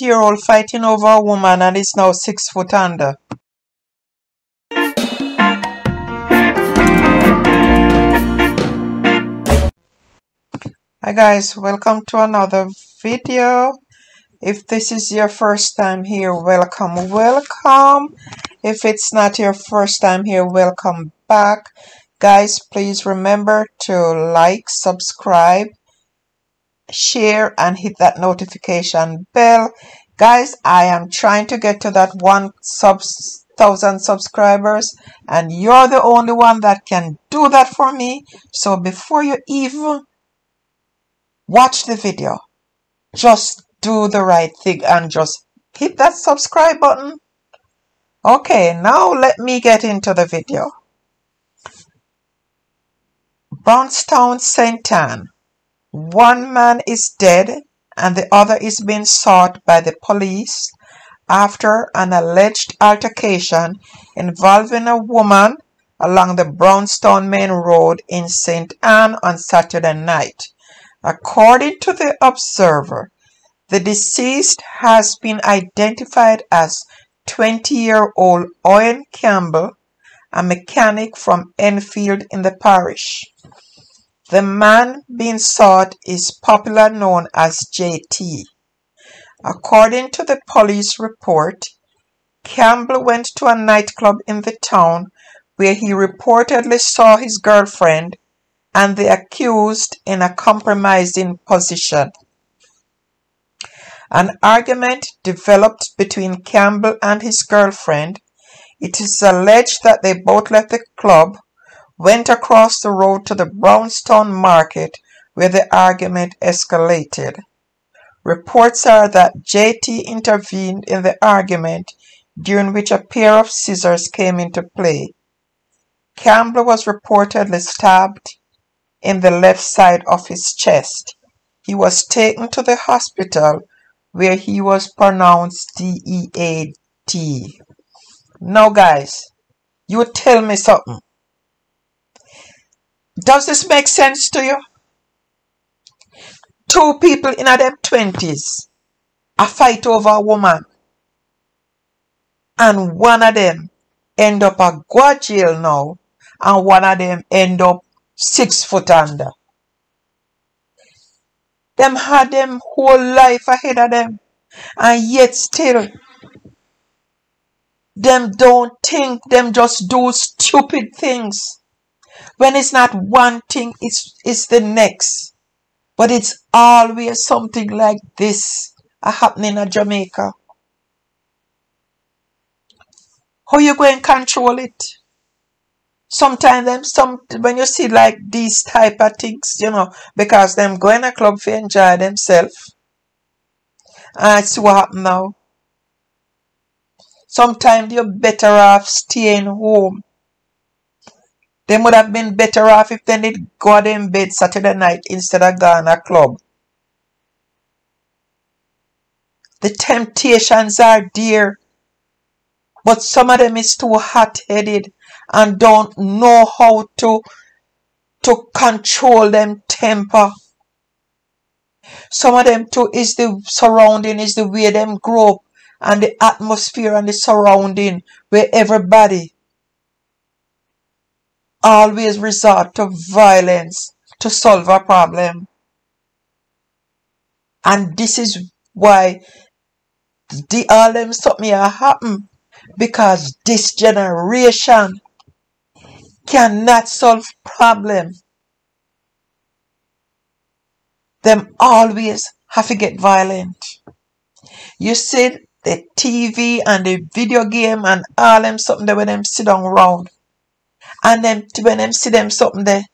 8-year-old fighting over a woman and is now 6 foot under. Hi guys, welcome to another video. If this is your first time here, welcome, welcome. If it's not your first time here, welcome back. Guys, please remember to like, subscribe, share, and hit that notification bell. Guys, I am trying to get to that 1,000 subscribers, and you're the only one that can do that for me. So before you even watch the video, just do the right thing and just hit that subscribe button. Okay, now let me get into the video. Brown's Town, Saint Ann. One man is dead and the other is being sought by the police after an alleged altercation involving a woman along the Brown's Town main road in Saint Ann on Saturday night. According to the Observer, the deceased has been identified as 20-year-old Owen Campbell, a mechanic from Enfield in the parish. The man being sought is popularly known as J.T. According to the police report, Campbell went to a nightclub in the town where he reportedly saw his girlfriend and the accused in a compromising position. An argument developed between Campbell and his girlfriend. It is alleged that they both left the club, went across the road to the Brown's Town market, where the argument escalated. Reports are that J.T. intervened in the argument, during which a pair of scissors came into play. Campbell was reportedly stabbed in the left side of his chest. He was taken to the hospital, where he was pronounced dead. Now guys, you tell me something. Does this make sense to you? Two people in their 20s, a fight over a woman, and one of them end up a go to jail now, and one of them end up 6 foot under. Them had them whole life ahead of them, and yet still them don't think, them just do stupid things. When it's not one thing, it's the next. But it's always something like this happening in Jamaica. How you going to control it? Sometimes when you see like these type of things, you know, because them go in a club to enjoy themselves. And that's what happen now. Sometimes you're better off staying home. They would have been better off if they did go in bed Saturday night instead of going to a club. The temptations are there, but some of them is too hot-headed and don't know how to control them temper. Some of them too is the surrounding, is the way them grow up, and the atmosphere and the surrounding where everybody always resort to violence to solve a problem. And this is why all them something happen, because this generation cannot solve problem. Them always have to get violent. You see the TV and the video game and all them something there when them sit down round. And then when them see them something there,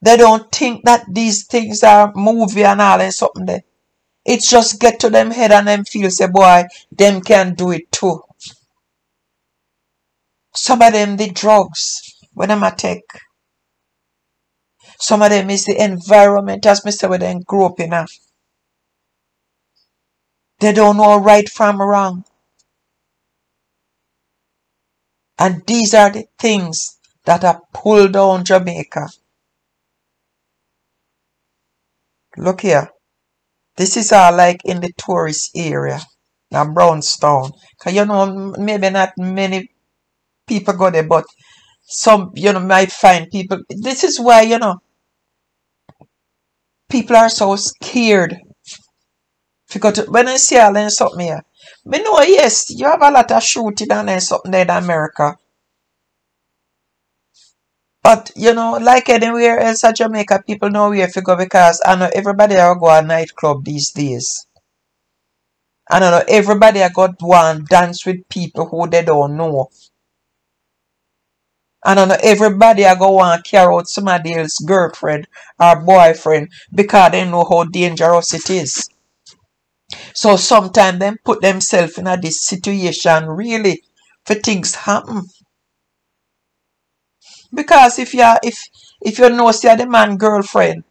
they don't think that these things are movie and all and something there. It just get to them head and them feel say, boy, them can do it too. Some of them the drugs when them attack. Some of them is the environment as Mr. where them grew up in. They don't know right from wrong. And these are the things that are pulled down Jamaica. Look here. This is all like in the tourist area, now Brown's Town. Because, you know, maybe not many people go there, but some, you know, might find people. This is why, you know, people are so scared. Because when I see I learn something here, I know, yes, you have a lot of shooting and something there in America. But, you know, like anywhere else at Jamaica, people know where to go, because I know everybody will go to a nightclub these days. I know everybody I got one dance with people who they don't know. I know everybody I go want to carry out somebody else's girlfriend or boyfriend because they know how dangerous it is. So sometimes they put themselves in this situation really for things happen. Because if you know see the man girlfriend,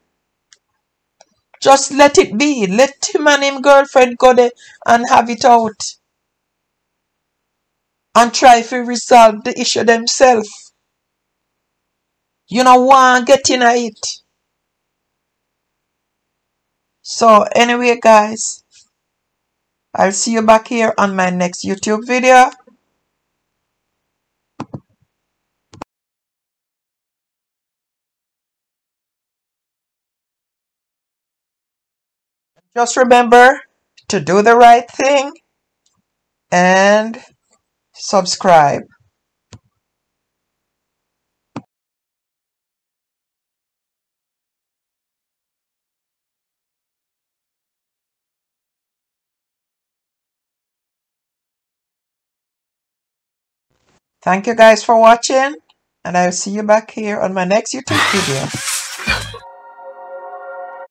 just let it be. Let him and him girlfriend go there and have it out. And try to resolve the issue themselves. You know what, get in at it. So anyway, guys, I'll see you back here on my next YouTube video. Just remember to do the right thing and subscribe. Thank you guys for watching, and I'll see you back here on my next YouTube video.